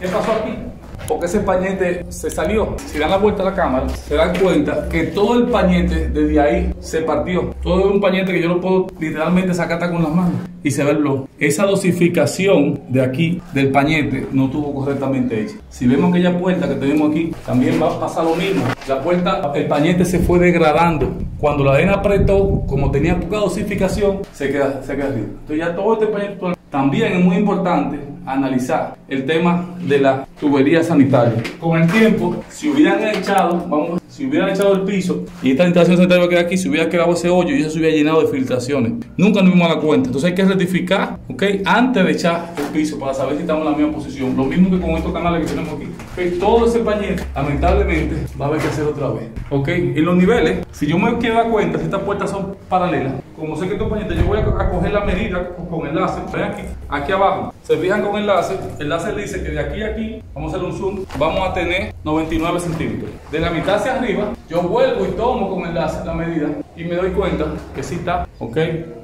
¿Qué pasó aquí? Porque ese pañete se salió. Si dan la vuelta a la cámara, se dan cuenta que todo el pañete desde ahí se partió. Todo es un pañete que yo lo puedo literalmente sacar con las manos y se ve el blog. Esa dosificación de aquí, del pañete, no estuvo correctamente hecha. Si vemos aquella puerta que tenemos aquí, también va a pasar lo mismo. La puerta, el pañete se fue degradando. Cuando la arena apretó, como tenía poca dosificación, se queda arriba. Entonces ya todo este pañete... También es muy importante analizar el tema de la tubería sanitaria. Con el tiempo, si hubieran echado el piso y esta instalación sanitaria que hay aquí, si hubiera quedado ese hoyo y eso se hubiera llenado de filtraciones. Nunca nos dimos a la cuenta. Entonces hay que rectificar, ¿ok? Antes de echar el piso para saber si estamos en la misma posición. Lo mismo que con estos canales que tenemos aquí. ¿Okay? Todo ese pañete, lamentablemente, va a haber que hacer otra vez. ¿Ok? En los niveles, si yo me quiero dar cuenta, si estas puertas son paralelas, como sé que estos pañetes, yo voy a coger la medida con el láser. Vean aquí, aquí abajo. Se fijan con el láser dice que de aquí a aquí, vamos a hacer un zoom, vamos a tener 99 centímetros. De la mitad hacia arriba, yo vuelvo y tomo con el láser la medida y me doy cuenta que sí está, ok,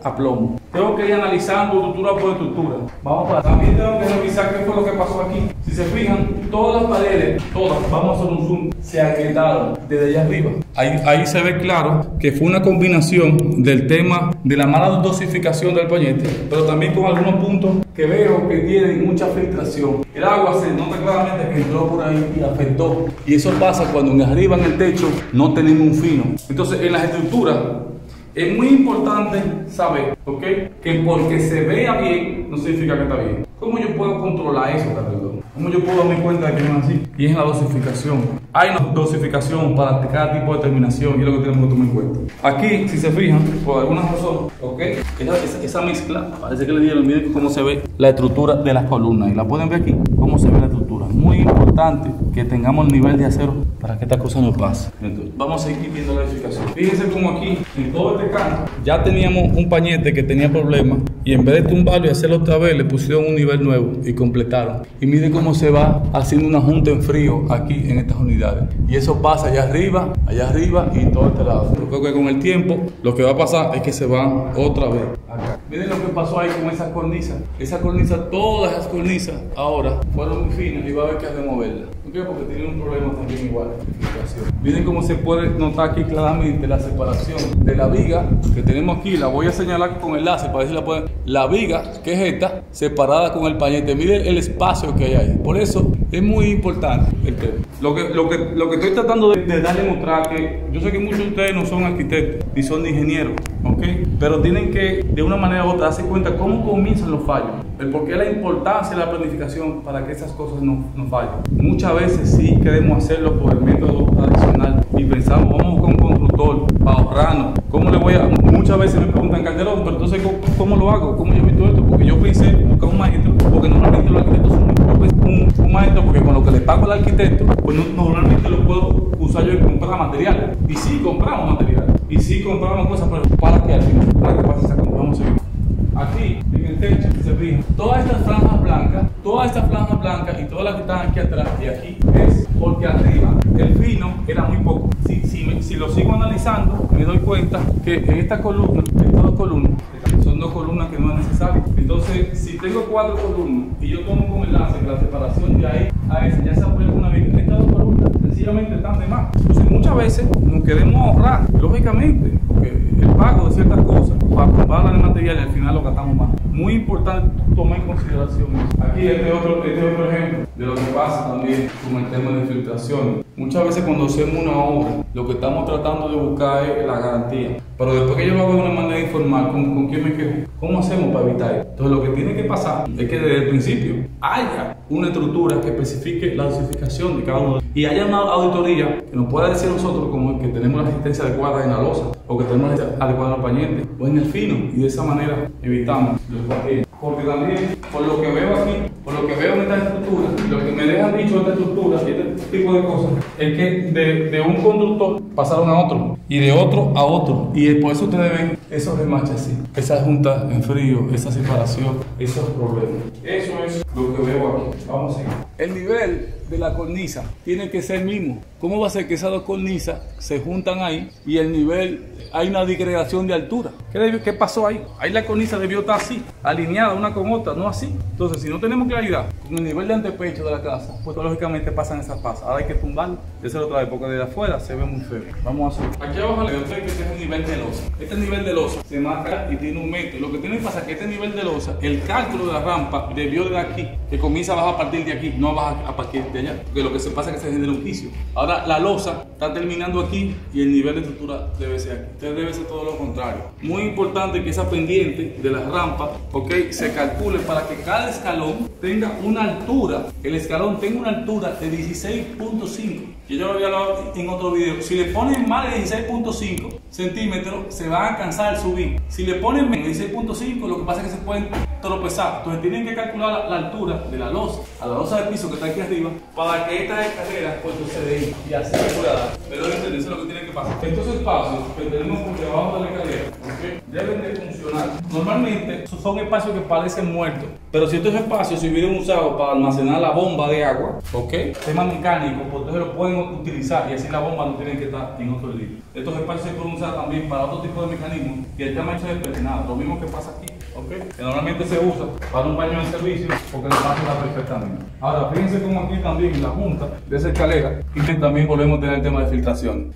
a plomo. Tengo que ir analizando estructura por estructura. Vamos para también tengo que revisar qué fue lo que pasó aquí. Si se fijan, todas las paredes, todas, vamos a hacer un zoom, se agrietaron desde allá arriba. Ahí se ve claro que fue una combinación del tema de la mala dosificación del pañete, pero también con algunos puntos que veo que tienen mucha filtración. El agua se nota claramente que entró por ahí y afectó. Y eso pasa cuando arriba en el techo no tenemos un fino. Entonces en las estructuras es muy importante saber, ¿ok? Que porque se vea bien no significa que está bien. ¿Cómo yo puedo controlar eso, Calderón? ¿Cómo yo puedo darme cuenta de que no es así? Y es la dosificación. Hay una dosificación para cada tipo de terminación y es lo que tenemos que tomar en cuenta. Aquí, si se fijan, por algunas razones, ¿ok? Esa mezcla, parece que le dieron, miren cómo se ve la estructura de las columnas. Y la pueden ver aquí, cómo se ve la estructura. Muy importante que tengamos el nivel de acero para que esta cosa no pase. Entonces, vamos a seguir viendo la dosificación. Fíjense como aquí, en todo este canto, ya teníamos un pañete que tenía problemas y en vez de tumbarlo y hacerlo otra vez, le pusieron un nivel nuevo y completaron. Y miren cómo se va haciendo una junta en frío aquí en estas unidades. Y eso pasa allá arriba y todo este lado. Yo creo que con el tiempo lo que va a pasar es que se van otra vez acá. Miren lo que pasó ahí con esas cornisas. Esas cornisas, todas las cornisas ahora fueron muy finas y va a haber que removerlas. ¿Okay? Porque tienen un problema también igual. Miren cómo se puede notar aquí claramente la separación de la viga que tenemos aquí. La voy a señalar con el láser para ver si la pueden. La viga, que es esta, separada con el pañete. Miren el espacio que hay ahí. Por eso es muy importante el tema. Lo que estoy tratando de darle mostrar que yo sé que muchos de ustedes no son arquitectos ni son ingenieros, ¿ok? Pero tienen que de una manera u otra darse cuenta cómo comienzan los fallos, el por qué la importancia de la planificación para que esas cosas no fallen. Muchas veces sí queremos hacerlo por el método tradicional y pensamos, vamos con un constructor para ahorrarnos. ¿Cómo le voy a...? Muchas veces me preguntan, Calderón, pero entonces ¿cómo lo hago? ¿Cómo yo invito esto? Porque yo pensé buscar un maestro, porque normalmente los arquitectos son un maestro, porque con lo que le pago al arquitecto, pues normalmente lo puedo usar yo y comprar materiales. Y sí compramos materiales, y sí compramos cosas, pero para que al final, para que pase esa cosa, vamos a seguir. Aquí, en el techo, se fijan, todas estas franjas blancas y todas las que están aquí atrás y aquí, es porque arriba el fino era muy poco. Si lo sigo analizando, me doy cuenta que en esta columna, estas dos columnas, son dos columnas que no es necesario. Entonces, si tengo cuatro columnas y yo tomo con el láser la separación de ahí a esa, ya se apoya una viga, estas dos columnas sencillamente están de más. Entonces, muchas veces nos queremos ahorrar, lógicamente, porque el pago de ciertas cosas para comprarla de material y al final lo gastamos más. Muy importante tomar en consideración eso. Aquí este otro ejemplo de lo que pasa también con el tema de filtraciones. Muchas veces cuando hacemos una obra, lo que estamos tratando de buscar es la garantía. Pero después que yo lo hago de una manera informal, ¿con quién me quejo? ¿Cómo hacemos para evitar eso? Entonces lo que tiene que pasar es que desde el principio haya una estructura que especifique la dosificación de cada uno. Y haya una auditoría que nos pueda decir nosotros como que tenemos la resistencia adecuada en la losa, o que tenemos la resistencia adecuada en el pañete, o en el fino. Y de esa manera evitamos los paquetes. Porque también, por lo que veo aquí, por lo que veo en esta estructura, lo que me dejan dicho esta estructura y este tipo de cosas, es que de un conductor pasaron a otro, y de otro a otro. Y por eso ustedes ven esos remaches así, esas juntas en frío, esa separación, esos problemas. Eso es lo que veo aquí. Vamos a seguir. El nivel de la cornisa tiene que ser el mismo. ¿Cómo va a ser que esas dos cornisas se juntan ahí y el nivel, hay una digregación de altura? ¿Qué pasó ahí? Ahí la cornisa debió estar así, alineada una con otra, no así. Entonces, si no tenemos claridad con el nivel de antepecho de la casa, pues lógicamente pasan esas pasas. Ahora hay que tumbarlo. Esa es otra época de afuera, se ve muy feo. Vamos a subir. Aquí abajo le doy que este es el nivel de losa. Este nivel de losa se marca y tiene un metro. Lo que tiene que pasar es que este nivel de losa, el cálculo de la rampa debió de aquí, que comienza a bajar a partir de aquí, no baja a partir de allá. Porque lo que se pasa es que se genera un quicio. Ahora la losa está terminando aquí y el nivel de estructura debe ser aquí. Entonces debe ser todo lo contrario. Muy importante que esa pendiente de las rampas, okay, se calcule para que cada escalón tenga una altura. El escalón tenga una altura de 16.5. Yo ya lo había hablado en otro video. Si le ponen más de 16.5 centímetros, se van a cansar al subir. Si le ponen menos de 16.5, lo que pasa es que se pueden tropezar. Entonces tienen que calcular la altura de la losa, a la losa del piso que está aquí arriba, para que estas escaleras pues se den y así se pueda dar. Pero eso es lo que tiene que pasar. Estos espacios que tenemos por debajo de la escalera, ¿okay?, deben de funcionar. Normalmente son espacios que parecen muertos, pero si estos espacios se hubieran usado para almacenar la bomba de agua, ¿okay?, tema mecánico, porque se lo pueden utilizar y así la bomba no tiene que estar en otro lío. Estos espacios se pueden usar también para otro tipo de mecanismos y el tema hecho de pertinado, lo mismo que pasa aquí, ¿okay?, que normalmente se usa para un baño de servicio porque el espacio está perfectamente. Ahora fíjense como aquí también en la junta de esa escalera y también volvemos a tener el tema de filtración.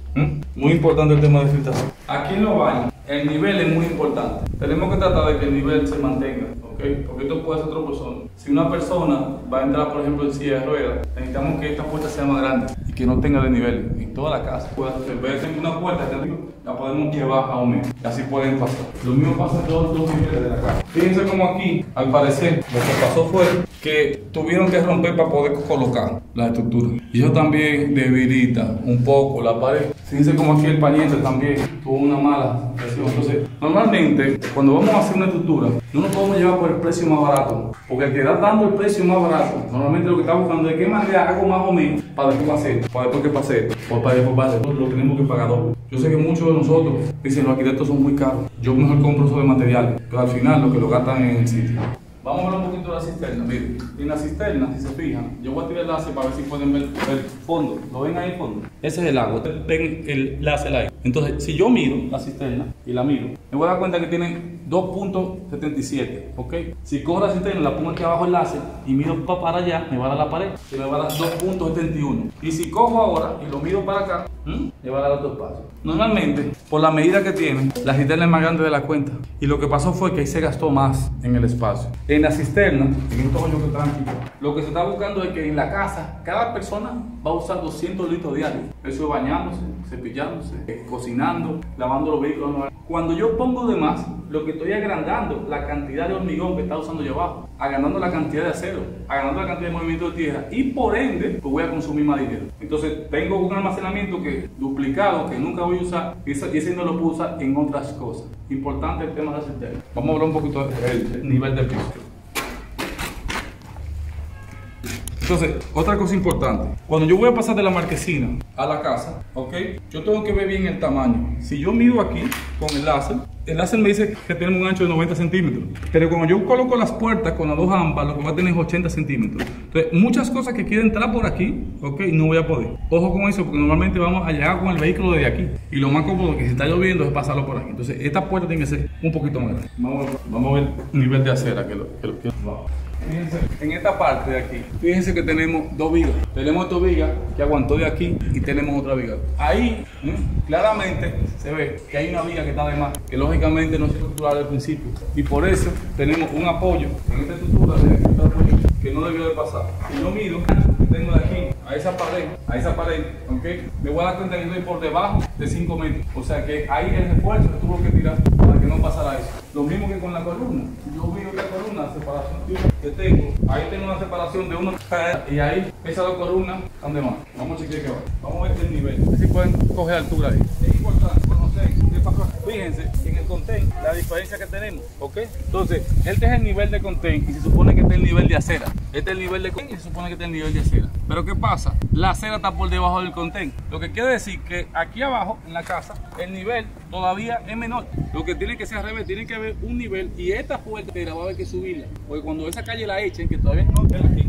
Muy importante el tema de filtración. Aquí en los baños el nivel es muy importante. Tenemos que tratar de que el nivel se mantenga, ¿okay?, porque esto puede ser tropezón. Si una persona va a entrar, por ejemplo, en silla de ruedas, necesitamos que esta puerta sea más grande y que no tenga desnivel en toda la casa. En vez de tener una puerta que arriba, la podemos llevar a un metro. Así pueden pasar. Lo mismo pasa en todos los niveles de la casa. Fíjense como aquí, al parecer, lo que pasó fue que tuvieron que romper para poder colocar la estructura. Y eso también debilita un poco la pared. Fíjense como aquí el pañete también tuvo una mala presión. Entonces, normalmente, cuando vamos a hacer una estructura, no nos podemos llevar por el precio más barato. Porque el que está dando el precio más barato, normalmente lo que está buscando es qué manera hago más o menos para después hacer, para después que pase, o para después pase, lo tenemos que pagar doble. Yo sé que muchos de nosotros dicen los arquitectos son muy caros, yo mejor compro eso de materiales, pero al final lo que lo gastan es en el sitio. Vamos a hablar un poquito de la cisterna. Miren, en la cisterna, si se fijan, yo voy a tirar el láser para ver si pueden ver el fondo. ¿Lo ven ahí el fondo? Ese es el agua. Ven el láser ahí. Entonces, si yo miro la cisterna y la miro, me voy a dar cuenta que tiene 2.77, ¿ok? Si cojo la cisterna, la pongo aquí abajo el láser y miro para allá, me va a dar la pared, que me va a dar 2.71. Y si cojo ahora y lo miro para acá, le va a dar otro espacio. Normalmente, por la medida que tiene, la cisterna es más grande de la cuenta. Y lo que pasó fue que ahí se gastó más en el espacio. En la cisterna, en estos hoyos que están aquí, lo que se está buscando es que en la casa, cada persona va a usar 200 litros diarios. Eso es bañándose, cepillándose, cocinando, lavando los vehículos. Cuando yo pongo de más, lo que estoy agrandando la cantidad de hormigón que está usando yo abajo, agrandando la cantidad de acero, agrandando la cantidad de movimiento de tierra y por ende, pues voy a consumir más dinero. Entonces, tengo un almacenamiento que duplicado, que nunca voy a usar y ese no lo puedo usar en otras cosas. Importante el tema de la cisterna. Vamos a hablar un poquito del nivel del piso. Entonces, otra cosa importante, cuando yo voy a pasar de la marquesina a la casa, ¿ok?, yo tengo que ver bien el tamaño. Si yo mido aquí con el láser me dice que tenemos un ancho de 90 centímetros, pero cuando yo coloco las puertas con las dos ambas, lo que va a tener es 80 centímetros. Entonces, muchas cosas que quieren entrar por aquí, ¿ok?, no voy a poder. Ojo con eso, porque normalmente vamos a llegar con el vehículo desde aquí, y lo más cómodo que si está lloviendo es pasarlo por aquí. Entonces, esta puerta tiene que ser un poquito más grande. Vamos a ver el nivel de acera que fíjense, en esta parte de aquí, fíjense que tenemos dos vigas. Tenemos esta viga que aguantó de aquí y tenemos otra viga. Ahí claramente se ve que hay una viga que está de más, que lógicamente no es estructural al principio. Y por eso tenemos un apoyo en esta estructura que no debió de pasar. Si yo miro, tengo de aquí a esa pared, ¿okay?, me voy a dar cuenta que estoy por debajo de 5 metros. O sea que ahí el refuerzo que tuvo que tirar para que no pasara eso. Lo mismo que con la columna. Yo veo la columna, separación que tengo. Ahí tengo una separación de una y ahí esas dos columnas están de más. Vamos a chequear que va. Vamos a ver el nivel. Así pueden coger altura ahí. Es importante conocer Fíjense en el contén la diferencia que tenemos, ¿ok? Entonces, este es el nivel de contén y se supone que este es el nivel de acera. Este es el nivel de contén y se supone que este es el nivel de acera. Pero ¿qué pasa? La acera está por debajo del contén. Lo que quiere decir que aquí abajo, en la casa, el nivel todavía es menor. Lo que tiene que ser al revés, tiene que haber un nivel y esta puerta va a haber que subirla. Porque cuando esa calle la echen, que todavía no está aquí,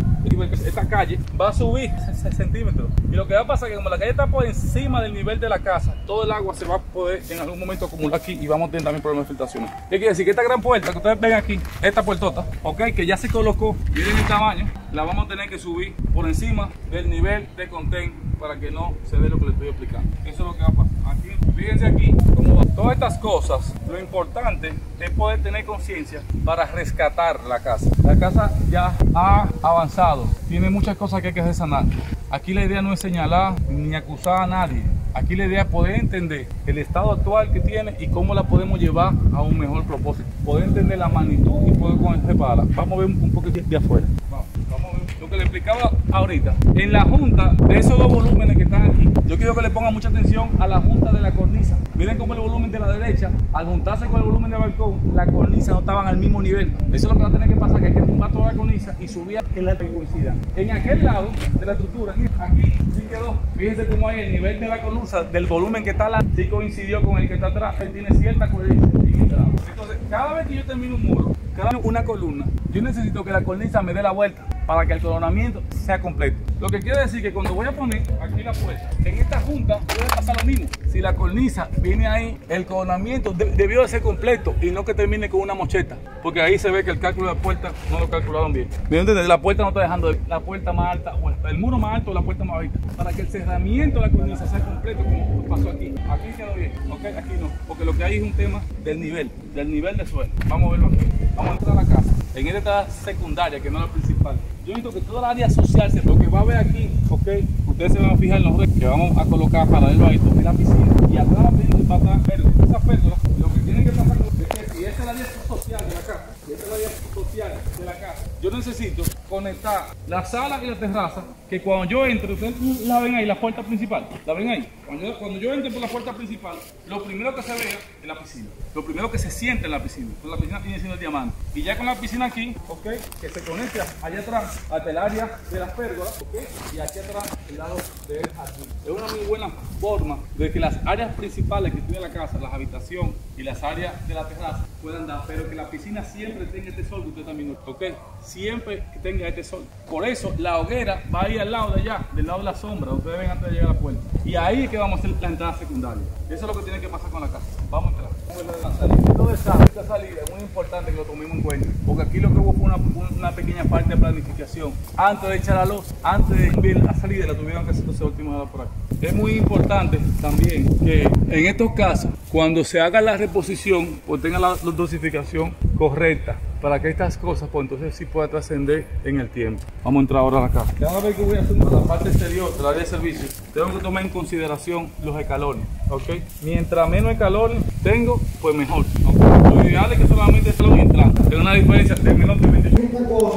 esta calle va a subir 6 centímetros y lo que va a pasar es que como la calle está por encima del nivel de la casa, todo el agua se va a poder en algún momento acumular aquí y vamos a tener también problemas de filtración. ¿Qué quiere decir? Que esta gran puerta que ustedes ven aquí, esta puertota, ok, que ya se colocó, miren el tamaño, la vamos a tener que subir por encima del nivel de contén para que no se dé lo que les estoy explicando. Eso es lo que va a pasar aquí. Fíjense aquí cómo va. Todas estas cosas, lo importante es poder tener conciencia para rescatar la casa. La casa ya ha avanzado, tiene muchas cosas que hay que sanar. Aquí la idea no es señalar ni acusar a nadie. Aquí la idea es poder entender el estado actual que tiene y cómo la podemos llevar a un mejor propósito. Poder entender la magnitud y poder separarla. Vamos a ver un poquito de afuera. Vamos a ver lo que le explicaba ahorita. En la junta de esos dos volúmenes que están aquí, yo quiero que le pongan mucha atención a la junta de la cornisa. Miren cómo el volumen de la derecha, al juntarse con el volumen del balcón, la cornisa no estaban al mismo nivel. Eso es lo que va a tener que pasar, que hay que tumbar toda la cornisa y subir en la periodicidad. En aquel lado de la estructura, aquí sí quedó. Fíjense cómo hay el nivel de la cornisa del volumen que está la sí coincidió con el que está atrás, él tiene cierta coherencia. Entonces, cada vez que yo termino un muro, cada vez una columna, yo necesito que la cornisa me dé la vuelta para que el coronamiento sea completo. Lo que quiere decir que cuando voy a poner aquí la puerta, en esta junta debe pasar lo mismo. Si la cornisa viene ahí, el coronamiento debió de ser completo y no que termine con una mocheta, porque ahí se ve que el cálculo de la puerta no lo calcularon bien. La puerta no está dejando la puerta más alta, o el muro más alto o la puerta más alta, para que el cerramiento de la cornisa sea completo como pasó aquí. Aquí quedó bien, ok, aquí no, porque lo que hay es un tema del nivel de suelo. Vamos a verlo aquí. Vamos a entrar a la casa. En esta secundaria, que no es la principal, yo necesito que toda la área social, lo que va a ver aquí, ok, ustedes se van a fijar en los redes que vamos a colocar paralelo a esto, en la piscina, y atrás la piscina va a estar verde. Esa pérdida, lo que tiene que pasar es que si esta es la área social de la casa, si esta es la área social de la casa, yo necesito conectar la sala y la terraza, que cuando yo entre, ustedes la ven ahí, la puerta principal, la ven ahí. Cuando yo entre por la puerta principal, lo primero que se vea es la piscina, lo primero que se siente es la piscina, pues la piscina tiene siendo el diamante. Y ya con la piscina aquí, ok, que se conecta allá atrás, hasta el área de las pérgolas, ok, y aquí atrás, el lado de aquí. Es una muy buena forma de que las áreas principales que tiene la casa, las habitaciones y las áreas de la terraza puedan dar, pero que la piscina siempre tenga este sol que usted también, ok, siempre que tenga este sol. Por eso la hoguera va a ir al lado de allá, del lado de la sombra, ustedes ven antes de llegar a la puerta. Y ahí es que vamos a hacer la entrada secundaria. Eso es lo que tiene que pasar con la casa. Vamos a entrar. Esta salida es muy importante que lo tomemos en cuenta, porque aquí lo que hubo fue una pequeña parte de planificación. Antes de echar la luz, antes de enviar la salida, la tuvieron que hacer los últimos por aquí. Es muy importante también que en estos casos, cuando se haga la reposición, pues tenga la dosificación correcta, para que estas cosas, pues entonces sí pueda trascender en el tiempo. Vamos a entrar ahora a la casa. Cada vez que voy a hacer la parte exterior del área de servicio, tengo que tomar en consideración los escalones, ¿ok? Mientras menos escalones tengo, pues mejor, ¿no? Lo ideal es que solamente salga y entrar. Tengo una diferencia de menos de 28. Vamos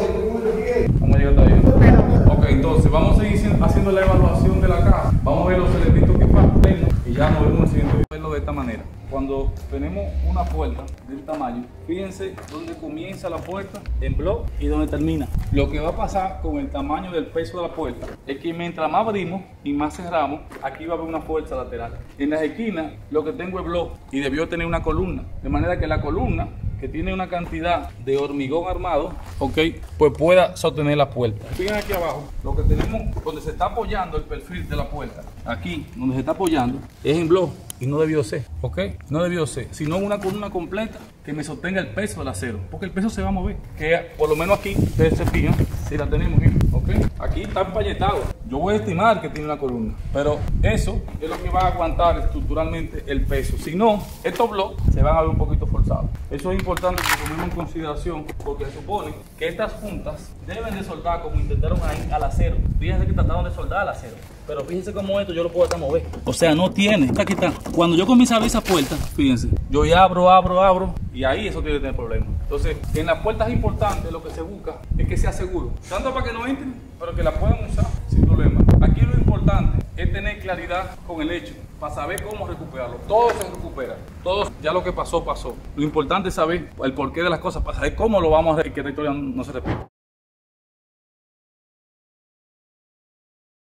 a llegar hasta ahí. Ok, entonces vamos a seguir haciendo la evaluación de la casa. Vamos a ver los elementos que faltan y ya nos vemos en el siguiente video. Verlo de esta manera. Cuando tenemos una puerta del tamaño, fíjense dónde comienza la puerta en bloque y dónde termina. Lo que va a pasar con el tamaño del peso de la puerta es que mientras más abrimos y más cerramos, aquí va a haber una fuerza lateral. En las esquinas lo que tengo es bloque y debió tener una columna, de manera que la columna que tiene una cantidad de hormigón armado, ok, pues pueda sostener la puerta. Fíjense aquí abajo, lo que tenemos donde se está apoyando el perfil de la puerta, aquí donde se está apoyando es en bloque y no debió ser, ok, no debió ser, sino una columna completa que me sostenga el peso del acero, porque el peso se va a mover, que por lo menos aquí, ustedes se fijan, si la tenemos aquí, ok, aquí está empalletado, yo voy a estimar que tiene una columna, pero eso es lo que va a aguantar estructuralmente el peso, si no, estos bloques se van a ver un poquito forzados. Eso es importante que lo tomemos en consideración, porque se supone que estas juntas deben de soldar como intentaron ahí al acero, fíjense que trataron de soldar al acero, pero fíjense cómo esto yo lo puedo hasta mover, o sea, no tiene, está aquí está. Cuando yo comienzo a abrir esa puerta, fíjense, yo ya abro, y ahí eso tiene que tener problemas. Entonces, en las puertas importantes lo que se busca es que sea seguro, tanto para que no entren, pero que la puedan usar sin problema. Aquí lo importante importante es tener claridad con el hecho para saber cómo recuperarlo. Todo se recupera, todo ya lo que pasó, pasó. Lo importante es saber el porqué de las cosas para saber cómo lo vamos a hacer y que la historia no se repita.